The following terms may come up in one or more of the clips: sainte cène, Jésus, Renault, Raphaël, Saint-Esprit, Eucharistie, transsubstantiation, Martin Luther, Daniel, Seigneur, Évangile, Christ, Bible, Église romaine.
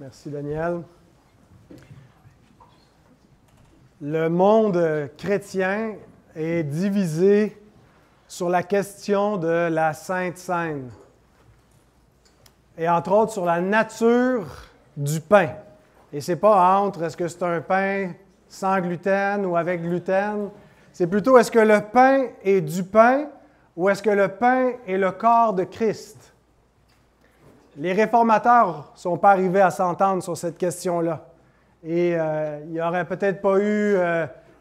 Merci, Daniel. Le monde chrétien est divisé sur la question de la Sainte Seine et entre autres sur la nature du pain. Et ce n'est pas entre est-ce que c'est un pain sans gluten ou avec gluten, c'est plutôt est-ce que le pain est du pain ou est-ce que le pain est le corps de Christ? Les réformateurs ne sont pas arrivés à s'entendre sur cette question-là. Et il n'y aurait peut-être pas eu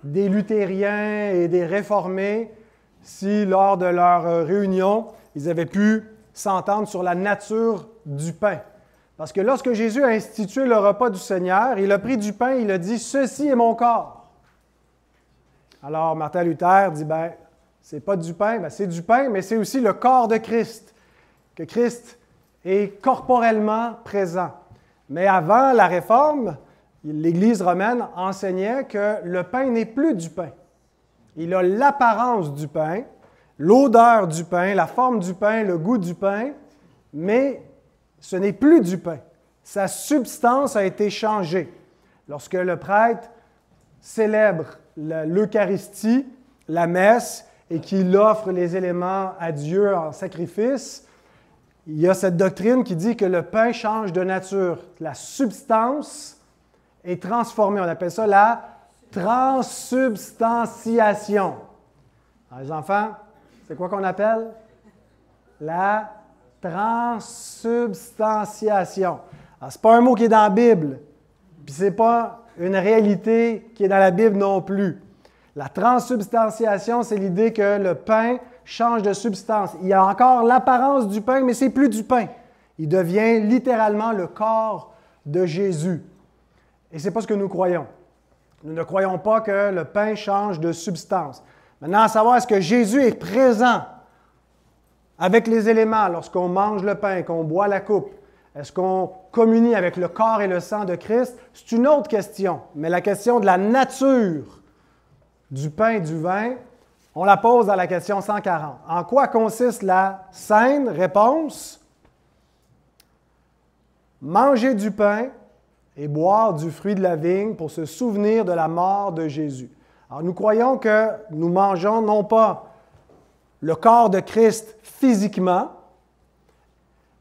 des luthériens et des réformés si, lors de leur réunion, ils avaient pu s'entendre sur la nature du pain. Parce que lorsque Jésus a institué le repas du Seigneur, il a pris du pain, il a dit « Ceci est mon corps ». Alors, Martin Luther dit « Ben, c'est pas du pain, ben, c'est du pain, mais c'est aussi le corps de Christ, que Christ est corporellement présent ». Mais avant la Réforme, l'Église romaine enseignait que le pain n'est plus du pain. Il a l'apparence du pain, l'odeur du pain, la forme du pain, le goût du pain, mais ce n'est plus du pain. Sa substance a été changée. Lorsque le prêtre célèbre l'Eucharistie, la messe, et qu'il offre les éléments à Dieu en sacrifice, il y a cette doctrine qui dit que le pain change de nature. La substance est transformée. On appelle ça la transsubstantiation. Alors, les enfants, c'est quoi qu'on appelle? La transsubstantiation. Alors, c'est pas un mot qui est dans la Bible, puis c'est pas une réalité qui est dans la Bible non plus. La transsubstantiation, c'est l'idée que le pain change de substance. Il y a encore l'apparence du pain, mais c'est plus du pain. Il devient littéralement le corps de Jésus. Et ce n'est pas ce que nous croyons. Nous ne croyons pas que le pain change de substance. Maintenant, à savoir, est-ce que Jésus est présent avec les éléments lorsqu'on mange le pain, qu'on boit la coupe? Est-ce qu'on communie avec le corps et le sang de Christ? C'est une autre question. Mais la question de la nature du pain et du vin, on la pose dans la question 140. En quoi consiste la saine? Réponse: manger du pain et boire du fruit de la vigne pour se souvenir de la mort de Jésus. Alors, nous croyons que nous mangeons non pas le corps de Christ physiquement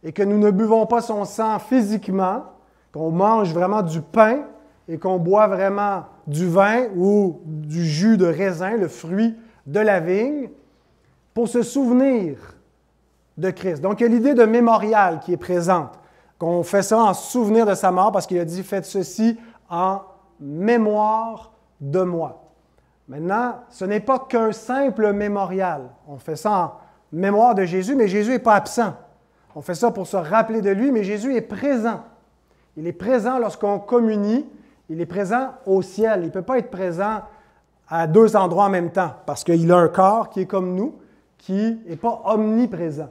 et que nous ne buvons pas son sang physiquement, qu'on mange vraiment du pain et qu'on boit vraiment du vin ou du jus de raisin, le fruit de la vigne, pour se souvenir de Christ. Donc, il y a l'idée de mémorial qui est présente, qu'on fait ça en souvenir de sa mort, parce qu'il a dit « Faites ceci en mémoire de moi ». Maintenant, ce n'est pas qu'un simple mémorial. On fait ça en mémoire de Jésus, mais Jésus n'est pas absent. On fait ça pour se rappeler de lui, mais Jésus est présent. Il est présent lorsqu'on communie, il est présent au ciel. Il ne peut pas être présent à deux endroits en même temps, parce qu'il a un corps qui est comme nous, qui n'est pas omniprésent.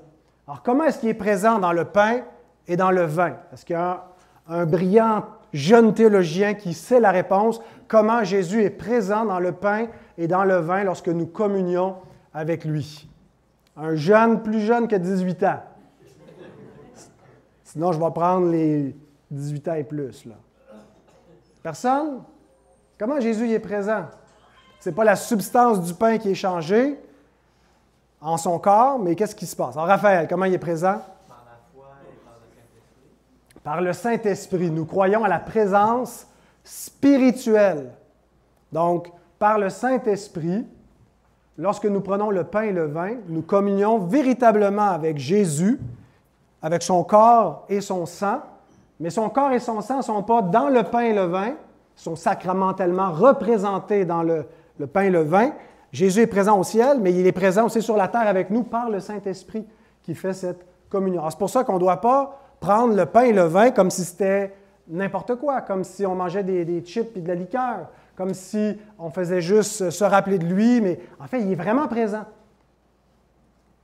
Alors, comment est-ce qu'il est présent dans le pain et dans le vin? Parce qu'il y a un brillant jeune théologien qui sait la réponse, comment Jésus est présent dans le pain et dans le vin lorsque nous communions avec lui. Un jeune, plus jeune que 18 ans. Sinon, je vais prendre les 18 ans et plus, là. Personne? Comment Jésus est présent? Ce n'est pas la substance du pain qui est changée en son corps, mais qu'est-ce qui se passe? Alors, Raphaël, comment il est présent? Par le Saint-Esprit, nous croyons à la présence spirituelle. Donc, par le Saint-Esprit, lorsque nous prenons le pain et le vin, nous communions véritablement avec Jésus, avec son corps et son sang. Mais son corps et son sang ne sont pas dans le pain et le vin, sont sacramentellement représentés dans le pain et le vin. Jésus est présent au ciel, mais il est présent aussi sur la terre avec nous par le Saint-Esprit qui fait cette communion. Alors, c'est pour ça qu'on ne doit pas prendre le pain et le vin comme si c'était n'importe quoi, comme si on mangeait des chips et de la liqueur, comme si on faisait juste se rappeler de lui, mais en fait, il est vraiment présent.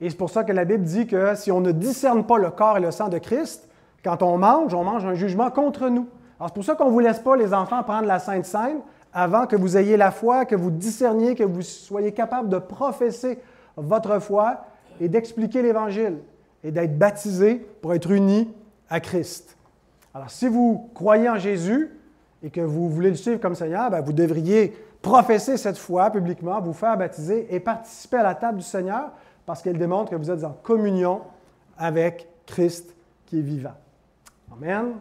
Et c'est pour ça que la Bible dit que si on ne discerne pas le corps et le sang de Christ, quand on mange un jugement contre nous. Alors, c'est pour ça qu'on ne vous laisse pas, les enfants, prendre la Sainte Seine avant que vous ayez la foi, que vous discerniez, que vous soyez capable de professer votre foi et d'expliquer l'Évangile et d'être baptisé pour être unis à Christ. Alors, si vous croyez en Jésus et que vous voulez le suivre comme Seigneur, bien, vous devriez professer cette foi publiquement, vous faire baptiser et participer à la table du Seigneur parce qu'elle démontre que vous êtes en communion avec Christ qui est vivant. Amen.